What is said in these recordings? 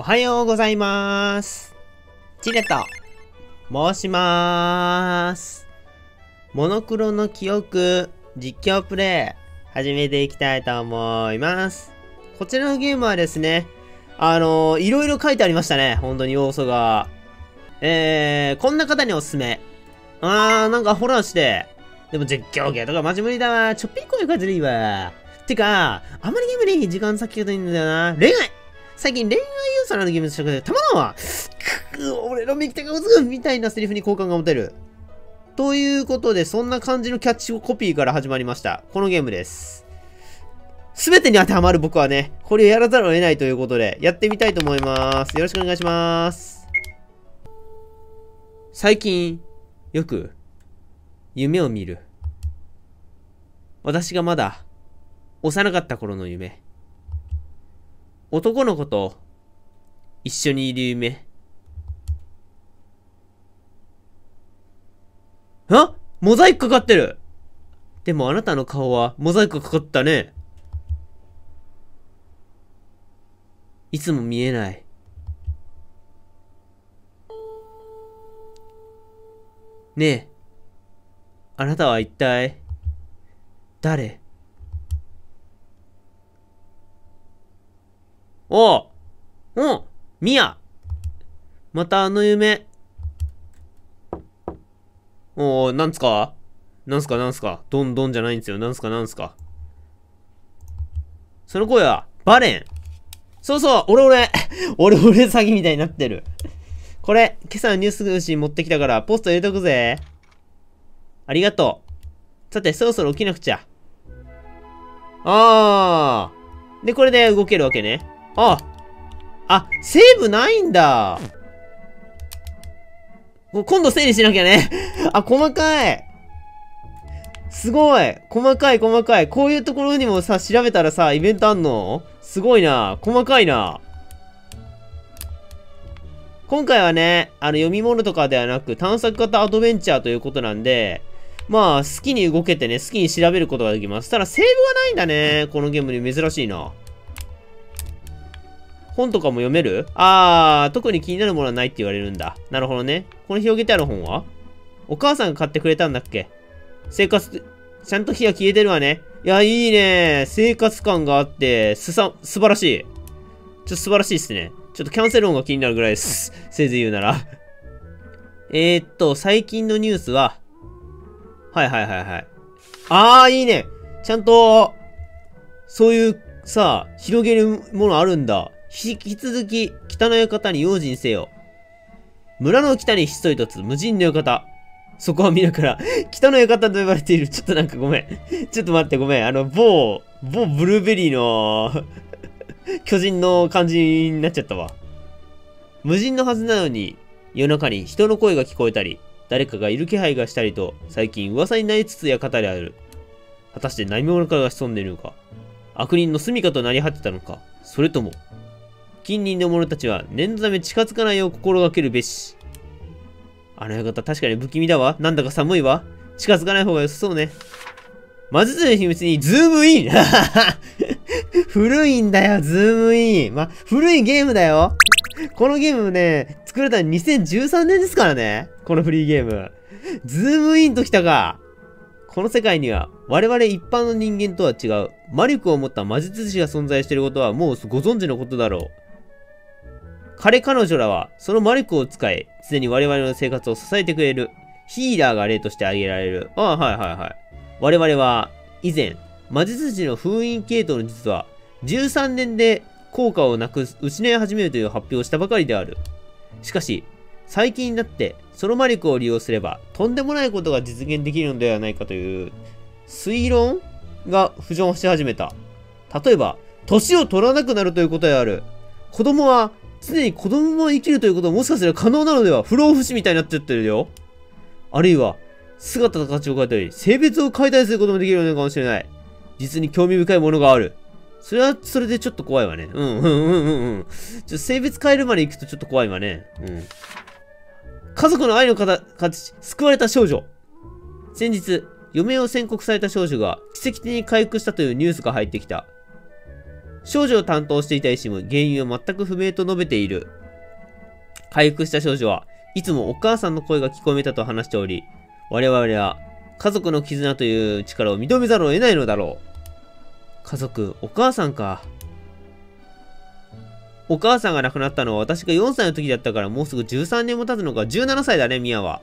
おはようございます。チレと申しまーす。モノクロの記憶実況プレイ始めていきたいと思います。こちらのゲームはですね、いろいろ書いてありましたね。本当に要素が。こんな方におすすめ。なんかホラーして。でも実況系とかマジ無理だわ。ちょっぴり声がずるいわ。てか、あまりゲームに時間割きがないんだよな。恋愛最近恋愛要素のあるゲームの試食でたまらんわ。俺の右手がうずくみたいなセリフに好感が持てる。ということで、そんな感じのキャッチコピーから始まりました。このゲームです。すべてに当てはまる僕はね、これをやらざるを得ないということで、やってみたいと思います。よろしくお願いします。最近、よく、夢を見る。私がまだ、幼かった頃の夢。男の子と、一緒にいる夢。あ、モザイクかかってる。でもあなたの顔はモザイクかかったね。いつも見えない。ねえ、あなたは一体、誰？おう、うん、ミヤ。またあの夢。おー、なんすかどんどんじゃないんですよ。なんすかその声は、バレン。そうそう、俺詐欺みたいになってる。これ、今朝のニュース紙持ってきたから、ポスト入れとくぜ。ありがとう。さて、そろそろ起きなくちゃ。で、これで動けるわけね。セーブないんだ。今度整理しなきゃね。細かい。すごい。細かい。こういうところにもさ、調べたらさ、イベントあんの？すごいな。細かいな。今回はね、読み物とかではなく、探索型アドベンチャーということなんで、まあ、好きに動けてね、好きに調べることができます。ただ、セーブはないんだね。このゲームに珍しいな。本とかも読める？特に気になるものはないって言われるんだ。なるほどね。この広げてある本は？お母さんが買ってくれたんだっけ？生活、ちゃんと火が消えてるわね。いや、いいね。生活感があって、素晴らしい。素晴らしいっすね。ちょっとキャンセル音が気になるぐらいです。せいぜい言うなら。最近のニュースは、はい。いいね。ちゃんと、そういう、さあ、広げるものあるんだ。引き続き、北の館に用心せよ。村の北にひっそりとつ、無人の館。そこは皆から、北の館と呼ばれている。ちょっとなんかごめん。ちょっと待ってごめん。某ブルーベリーの、巨人の感じになっちゃったわ。無人のはずなのに、夜中に人の声が聞こえたり、誰かがいる気配がしたりと、最近噂になりつつ館である。果たして何者かが潜んでいるのか。悪人の住処となり果てたのか。それとも、近隣の者たちは念のため近づかないよう心がけるべし。あの館確かに不気味だわ。なんだか寒いわ。近づかない方が良さそうね。魔術の秘密にズームイン古いんだよ、ズームイン。古いゲームだよ。このゲームね、作れたの2013年ですからね。このフリーゲーム。ズームインときたか。この世界には我々一般の人間とは違う魔力を持った魔術師が存在していることはもうご存知のことだろう。彼女らは、その魔力を使い、常に我々の生活を支えてくれる、ヒーラーが例として挙げられる。我々は、以前、魔術師の封印系統の術は、13年で効果をなく失い始めるという発表をしたばかりである。しかし、最近になって、その魔力を利用すれば、とんでもないことが実現できるのではないかという、推論が浮上し始めた。例えば、年を取らなくなるということである。子供は、常に子供も生きるということはもしかすると可能なのでは。不老不死みたいになっちゃってるよ。あるいは、姿と形を変えたり、性別を変えたりすることもできるのかもしれない。実に興味深いものがある。それは、それでちょっと怖いわね。性別変えるまで行くとちょっと怖いわね。家族の愛の形、救われた少女。先日、余命を宣告された少女が奇跡的に回復したというニュースが入ってきた。少女を担当していた医師も原因は全く不明と述べている。回復した少女はいつもお母さんの声が聞こえたと話しており、我々は家族の絆という力を認めざるを得ないのだろう。家族、お母さんか。お母さんが亡くなったのは私が4歳の時だったから、もうすぐ13年も経つのか。17歳だね、ミヤは。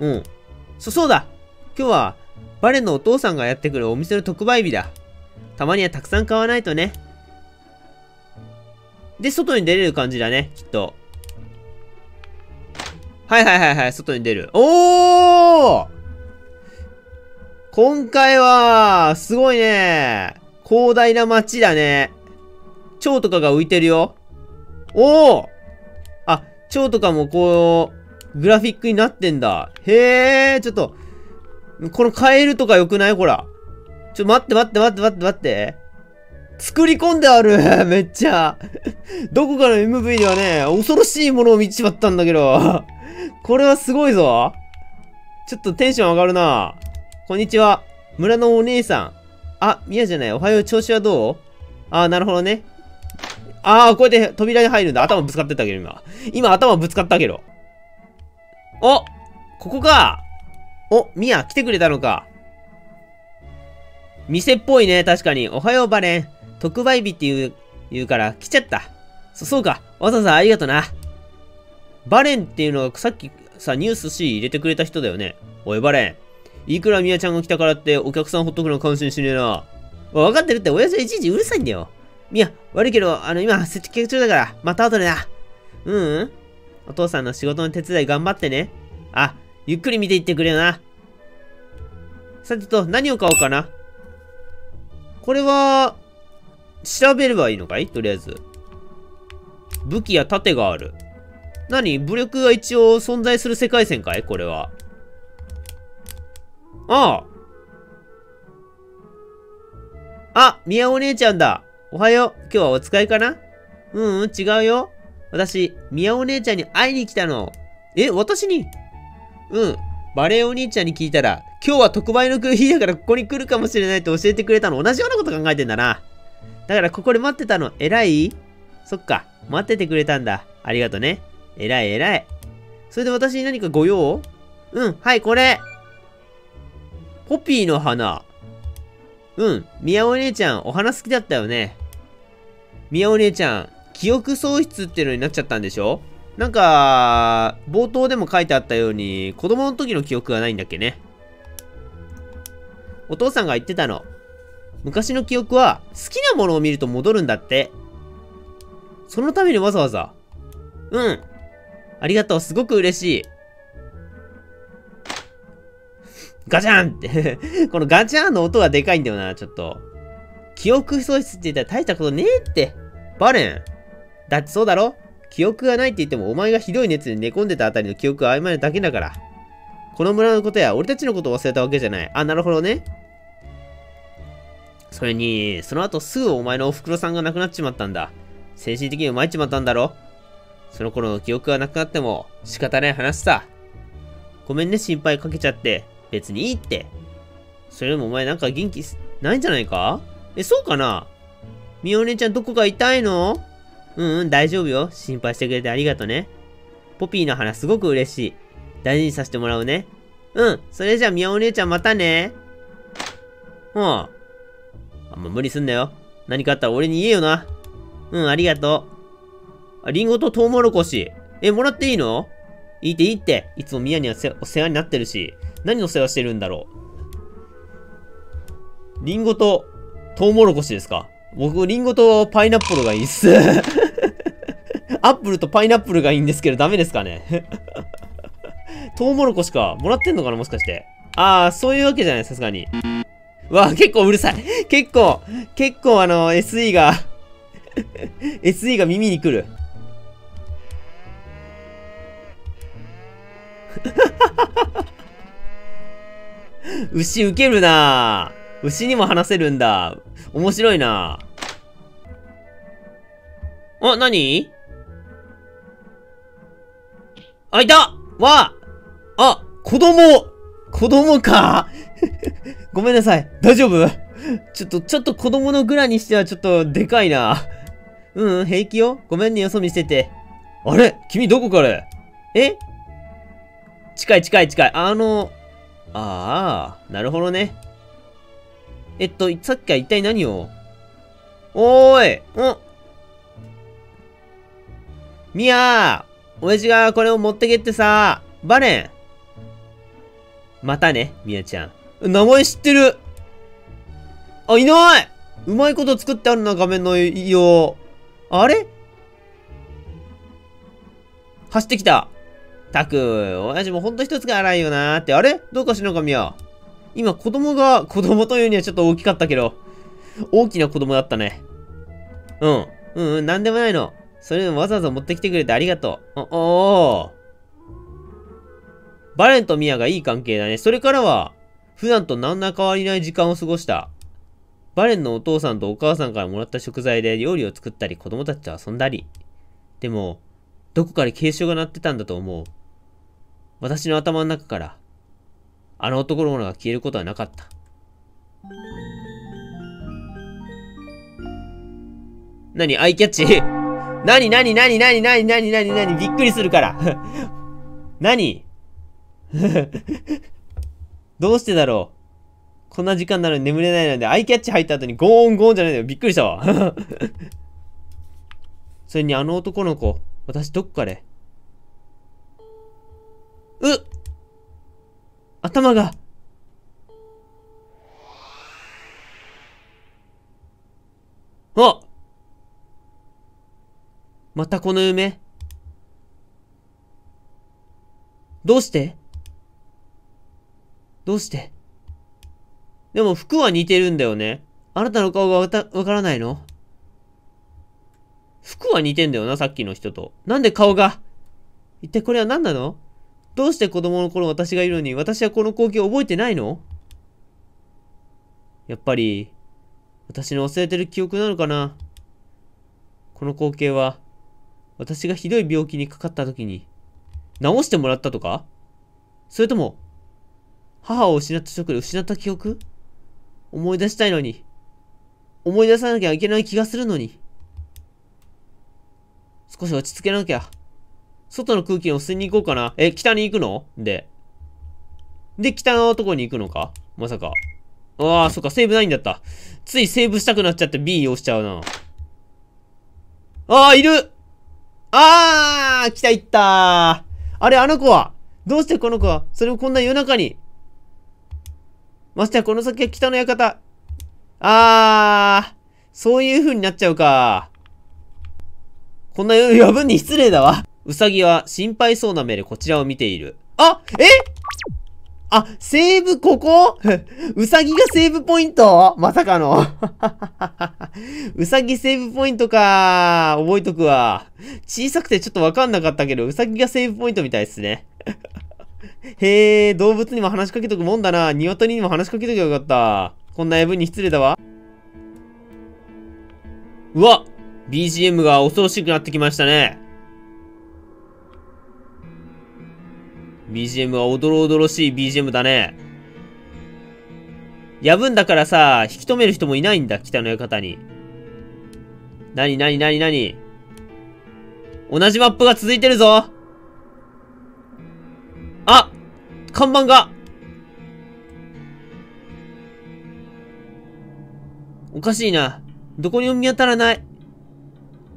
うん。そうだ。今日はバレンのお父さんがやってくるお店の特売日だ。たまにはたくさん買わないとね。で、外に出れる感じだね、きっと。はい、外に出る。おー！今回は、すごいね。広大な街だね。蝶とかが浮いてるよ。おお！あ、蝶とかもこう、グラフィックになってんだ。へえ、ちょっと、このカエルとか良くない？ほら。ちょ、待って。作り込んであるめっちゃ。どこかの MV ではね、恐ろしいものを見ちまったんだけど。これはすごいぞ。ちょっとテンション上がるな。こんにちは。村のお姉さん。あ、ミヤじゃない。おはよう。調子はどう？あー、なるほどね。あー、こうやって扉に入るんだ。頭ぶつかってたけど、今頭ぶつかったけど。お！ここか！お、ミヤ、来てくれたのか。店っぽいね、確かに。おはよう、バレン。特売日って言うから、来ちゃった。そうか。わざわざありがとな。バレンっていうのが、さっきさ、ニュース C 入れてくれた人だよね。おい、バレン。いくらミヤちゃんが来たからって、お客さんほっとくの感心しねえな。わかってるって、親父はいちいちうるさいんだよ。ミヤ、悪いけど、今、接客中だから、また後でな。うん。お父さんの仕事の手伝い頑張ってね。あ、ゆっくり見ていってくれよな。さてと、何を買おうかな。これは、調べればいいのかい？とりあえず。武器や盾がある。何？武力が一応存在する世界線かい？これは。ああ。あ、ミヤお姉ちゃんだ。おはよう。今日はお使いかな？違うよ。私、ミヤお姉ちゃんに会いに来たの。え、私に？うん。バレンお兄ちゃんに聞いたら、今日は特売の日だからここに来るかもしれないと教えてくれたの。同じようなこと考えてんだな。だからここで待ってたの。偉い？そっか。待っててくれたんだ。ありがとね。偉い。それで私に何かご用？うん。はい、これ。ポピーの花。うん。ミヤお姉ちゃん、お花好きだったよね。ミヤお姉ちゃん、記憶喪失っていうのになっちゃったんでしょ？なんか、冒頭でも書いてあったように、子供の時の記憶がないんだっけね。お父さんが言ってたの。昔の記憶は、好きなものを見ると戻るんだって。そのためにわざわざ。うん。ありがとう、すごく嬉しい。ガチャンって。このガチャンの音がでかいんだよな、ちょっと。記憶喪失って言ったら大したことねえって。バレン。だってそうだろ？記憶がないって言っても、お前がひどい熱で寝込んでたあたりの記憶は曖昧なだけだから。この村のことや俺たちのことを忘れたわけじゃない。あ、なるほどね。それに、その後すぐお前のお袋さんが亡くなっちまったんだ。精神的に参っちまったんだろ。その頃の記憶がなくなっても仕方ない話さ。ごめんね、心配かけちゃって。別にいいって。それでもお前なんか元気ないんじゃないか？え、そうかな？ミヤお姉ちゃんどこか痛いの？大丈夫よ。心配してくれてありがとね。ポピーの花すごく嬉しい。大事にさせてもらうね。うん、それじゃあミヤお姉ちゃんまたね。あんま無理すんなよ。何かあったら俺に言えよな。うん、ありがとう。リンゴとトウモロコシ。え、もらっていいの？いいって。いつもミヤにはお世話になってるし。何の世話してるんだろう。リンゴとトウモロコシですか？僕、リンゴとパイナップルがいいっす。アップルとパイナップルがいいんですけど、ダメですかね。トウモロコシか。もらってんのかな、もしかして。あー、そういうわけじゃない、さすがに。わー、結構うるさい。結構SE が、SE が耳に来る。牛ウケるなぁ。牛にも話せるんだ。面白いな。あ、何？あ、いた！わあ！あ、子供かごめんなさい。大丈夫？ちょっと子供のグラにしてはちょっとでかいな。うん、平気よ。ごめんね、よそ見してて。あれ君どこからえ近い。なるほどね。さっきから一体何をおーいミヤー親父がこれを持ってけってさバレンまたね、ミヤちゃん。名前知ってるあ、いないうまいこと作ってあるな、画面の異様。あれ走ってきた。たく、親父もほんと一つが荒いよなーって。あれどうかしのか、ミヤ。今、子供というにはちょっと大きかったけど、大きな子供だったね。うん、なんでもないの。それをわざわざ持ってきてくれてありがとう。バレンとミヤがいい関係だね。それからは、普段と何ら変わりない時間を過ごした。バレンのお父さんとお母さんからもらった食材で料理を作ったり、子供たちと遊んだり。でも、どこかで警鐘が鳴ってたんだと思う。私の頭の中から、あの男のものが消えることはなかった。何アイキャッチ何びっくりするから。何どうしてだろうこんな時間なのに眠れないので、アイキャッチ入った後にゴーンゴーンじゃないんだよ。びっくりしたわ。それにあの男の子、私どっかで。頭が。あまたこの夢どうしてでも服は似てるんだよね。あなたの顔がわからないの服は似てんだよな、さっきの人と。なんで顔が一体これは何なのどうして子供の頃私がいるのに私はこの光景を覚えてないのやっぱり、私の忘れてる記憶なのかなこの光景は、私がひどい病気にかかった時に、治してもらったとかそれとも、母を失ったショックで失った記憶思い出したいのに、思い出さなきゃいけない気がするのに。少し落ち着けなきゃ。外の空気を吸いに行こうかな。北に行くので、北のとこに行くのかまさか。ああ、そっか、セーブないんだった。ついセーブしたくなっちゃって B 押しちゃうな。ああ、いる北行ったー。あれ、あの子はどうしてこの子はそれもこんな夜中にましてやこの先は北の館。そういう風になっちゃうか。こんな夜分に失礼だわ。うさぎは心配そうな目でこちらを見ている。セーブここうさぎがセーブポイントまさかの。うさぎセーブポイントか。覚えとくわ。小さくてちょっとわかんなかったけど、うさぎがセーブポイントみたいですね。へえ、動物にも話しかけとくもんだな。鶏にも話しかけときゃよかった。こんな夜分に失礼だわ。うわBGM が恐ろしくなってきましたね。BGM はおどろおどろしい BGM だね。やぶんだからさ、引き止める人もいないんだ、北の館に。なに同じマップが続いてるぞ。看板が。おかしいな。どこにも見当たらない。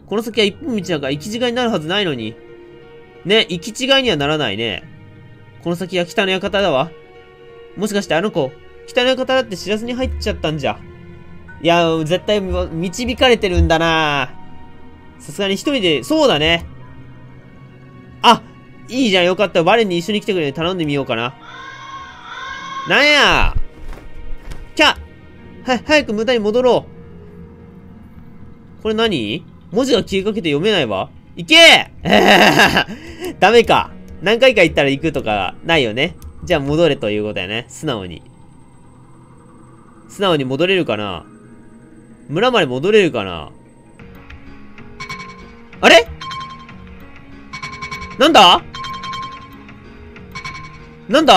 この先は一本道なんか行き違いになるはずないのに。ね、行き違いにはならないね。この先は北の館だわ。もしかしてあの子、北の館だって知らずに入っちゃったんじゃ。いや、絶対導かれてるんだな。さすがに一人で、そうだね。いいじゃん、よかった。バレンに一緒に来てくれて頼んでみようかな。なんやキャッ早く無駄に戻ろう。これ何文字が消えかけて読めないわ。行けダメか。何回か行ったら行くとかないよね。じゃあ戻れということだよね。素直に。素直に戻れるかな村まで戻れるかなあれなんだ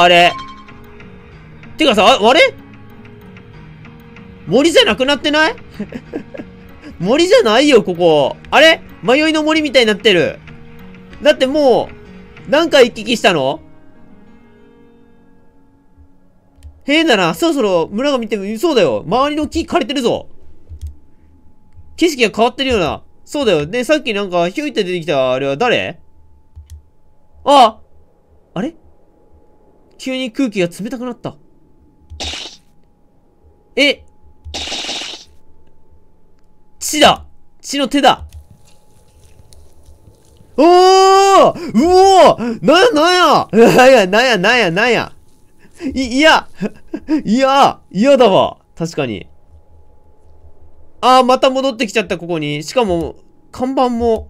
あれてかさ、あれ森じゃなくなってない？森じゃないよ、ここ。あれ？迷いの森みたいになってる。だってもう、何回行き来したの？変だな。そろそろ村が見ても、そうだよ。周りの木枯れてるぞ。景色が変わってるような。そうだよ。で、さっきなんか、ひゅいって出てきた、あれは誰？あ！あれ？急に空気が冷たくなった。え？血だ！血の手だ！おー！うおー！なんやいやだわ。確かに。あー、また戻ってきちゃった、ここに。しかも、看板も。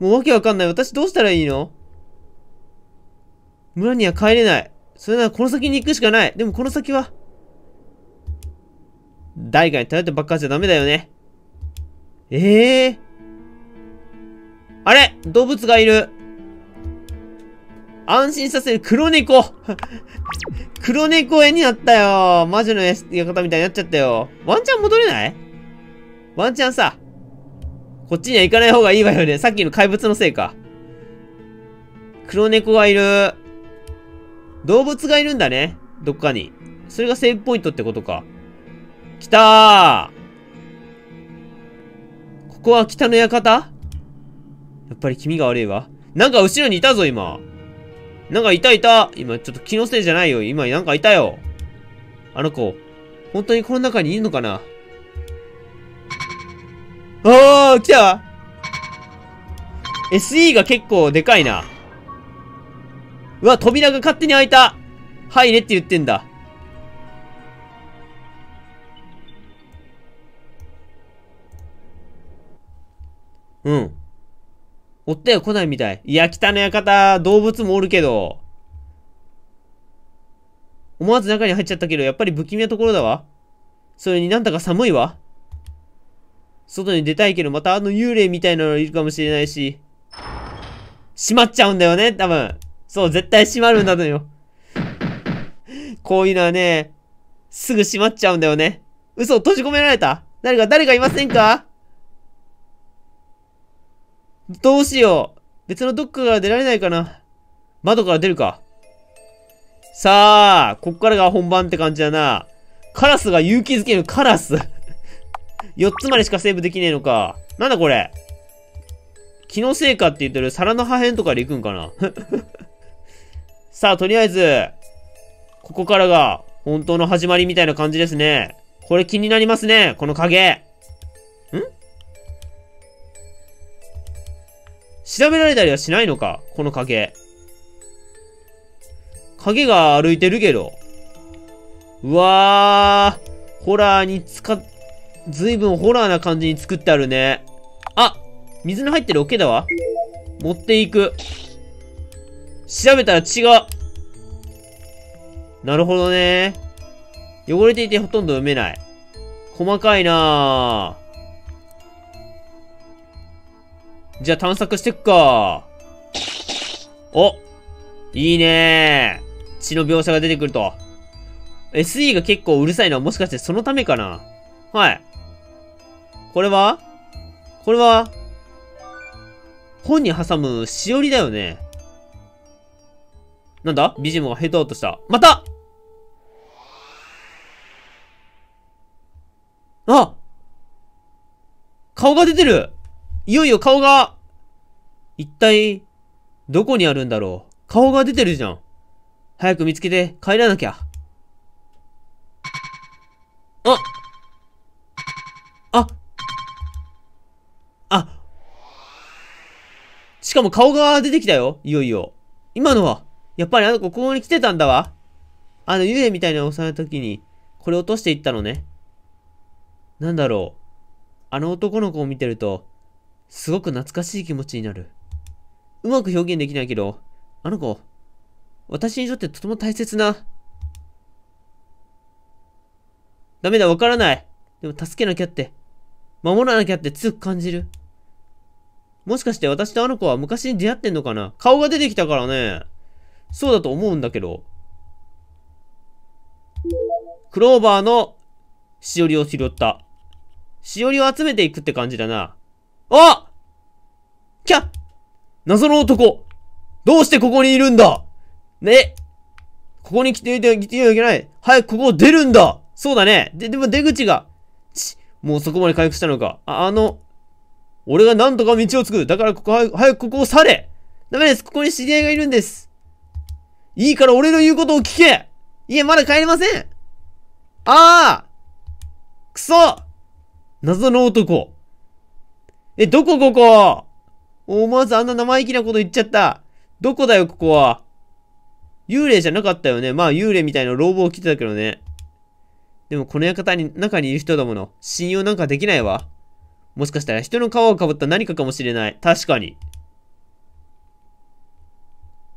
もうわけわかんない。私どうしたらいいの？村には帰れない。それならこの先に行くしかない。でもこの先は、誰かに頼ってばっかじゃダメだよね。ええー。あれ？動物がいる。安心させる黒猫。黒猫絵になったよ。魔女の館みたいになっちゃったよ。ワンチャン戻れない？ワンチャンさ、こっちには行かない方がいいわよね。さっきの怪物のせいか。黒猫がいる。動物がいるんだね。どっかに。それがセーブポイントってことか。来たー。ここは北の館？やっぱり気味が悪いわ。なんか後ろにいたぞ、今。なんかいた。今ちょっと気のせいじゃないよ。今なんかいたよ。あの子。本当にこの中にいるのかな？あー、来た！ SE が結構でかいな。うわ、扉が勝手に開いた。入れって言ってんだ。うん。おったよ、来ないみたい。いや、北の館、動物もおるけど。思わず中に入っちゃったけど、やっぱり不気味なところだわ。それになんだか寒いわ。外に出たいけど、またあの幽霊みたいなのいるかもしれないし。閉まっちゃうんだよね、多分。そう、絶対閉まるんだのよ。こういうのはね、すぐ閉まっちゃうんだよね。嘘、閉じ込められた？誰かいませんか？どうしよう。別のどっかから出られないかな。窓から出るか。さあ、こっからが本番って感じだな。カラスが勇気づけるカラス。4つまでしかセーブできねえのか。なんだこれ。気のせいかって言ってる皿の破片とかで行くんかな。さあ、とりあえず、ここからが本当の始まりみたいな感じですね。これ気になりますね。この影。調べられたりはしないのか、この影。影が歩いてるけど。うわー。ずいぶんホラーな感じに作ってあるね。あ！水の入ってる桶だわ。持っていく。調べたら血が。なるほどね。汚れていてほとんど読めない。細かいなぁ。じゃあ探索してくか。お！いいねー。血の描写が出てくると。SE が結構うるさいのはもしかしてそのためかな？はい。これは、本に挟むしおりだよね。なんだ？ビジムがヘッドアウトした。また！あ！顔が出てる！いよいよ顔が、一体、どこにあるんだろう。顔が出てるじゃん。早く見つけて帰らなきゃ。あ、しかも顔が出てきたよ。いよいよ。今のは、やっぱりあの子ここに来てたんだわ。あの幽霊みたいなのを襲った時に、これ落としていったのね。なんだろう。あの男の子を見てると、すごく懐かしい気持ちになる。うまく表現できないけど、あの子、私にとってとても大切な。ダメだ、わからない。でも助けなきゃって、守らなきゃって強く感じる。もしかして私とあの子は昔に出会ってんのかな？顔が出てきたからね。そうだと思うんだけど。クローバーのしおりを拾った。しおりを集めていくって感じだな。あ！キャッ！謎の男！どうしてここにいるんだ？ね！ここに来ていてはいけない。早くここを出るんだ！そうだね。でも出口が。もうそこまで回復したのか。俺がなんとか道を作る。だからここ早くここを去れ！ダメです。ここに知り合いがいるんです。いいから俺の言うことを聞け！いえ、まだ帰れません！くそ！謎の男。え、どこここ？思わずあんな生意気なこと言っちゃった。どこだよ、ここは。幽霊じゃなかったよね。まあ、幽霊みたいなローブを着てたけどね。でも、この館に、中にいる人だもの。信用なんかできないわ。もしかしたら、人の皮をかぶった何かかもしれない。確かに。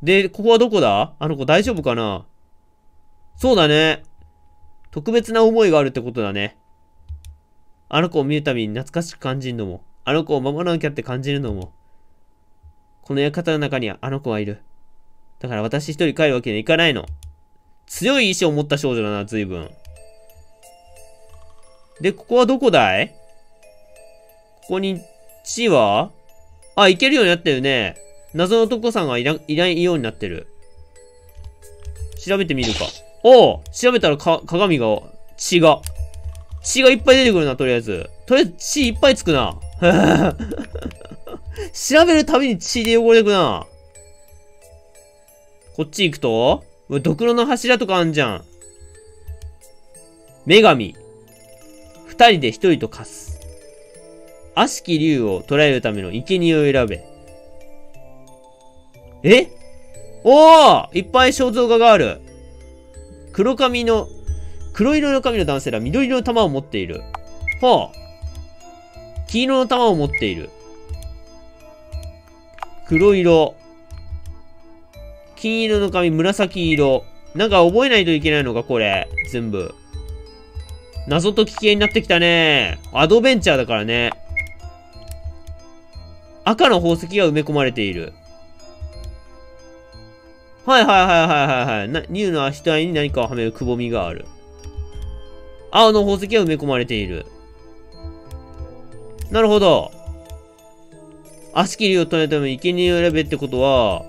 で、ここはどこだ？あの子大丈夫かな？そうだね。特別な思いがあるってことだね。あの子を見るたびに懐かしく感じるのも、あの子を守らなきゃって感じるのも、この館の中にはあの子はいる。だから私一人帰るわけにはいかないの。強い意志を持った少女だな、随分。で、ここはどこだい？ここに、地は？あ、行けるようになってるね。謎の男さんがいないようになってる。調べてみるか。おお！調べたら鏡が、血がいっぱい出てくるな、とりあえず。とりあえず血いっぱいつくな。調べるたびに血で汚れてくな。こっち行くと、ドクロの柱とかあんじゃん。女神。二人で一人と化す。悪しき竜を捕らえるための生贄を選べ。え？おお！いっぱい肖像画がある。黒色の髪の男性ら緑色の玉を持っている。はあ。黄色の玉を持っている。黒色。金色の髪、紫色。なんか覚えないといけないのか、これ。全部。謎と危険になってきたね。アドベンチャーだからね。赤の宝石が埋め込まれている。はい。竜の額に何かをはめるくぼみがある。青の宝石が埋め込まれている。なるほど。悪しき竜を取るために生贄を選べってことは、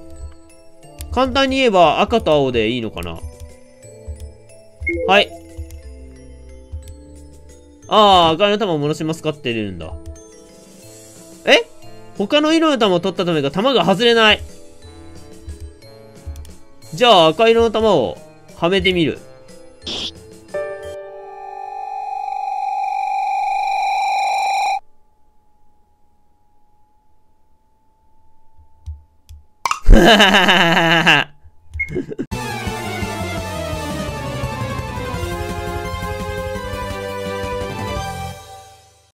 簡単に言えば赤と青でいいのかな。はい。ああ、赤の玉を戻しますかって出るんだ。え？他の色の玉を取ったためか玉が外れない。じゃあ赤色の玉をはめてみる。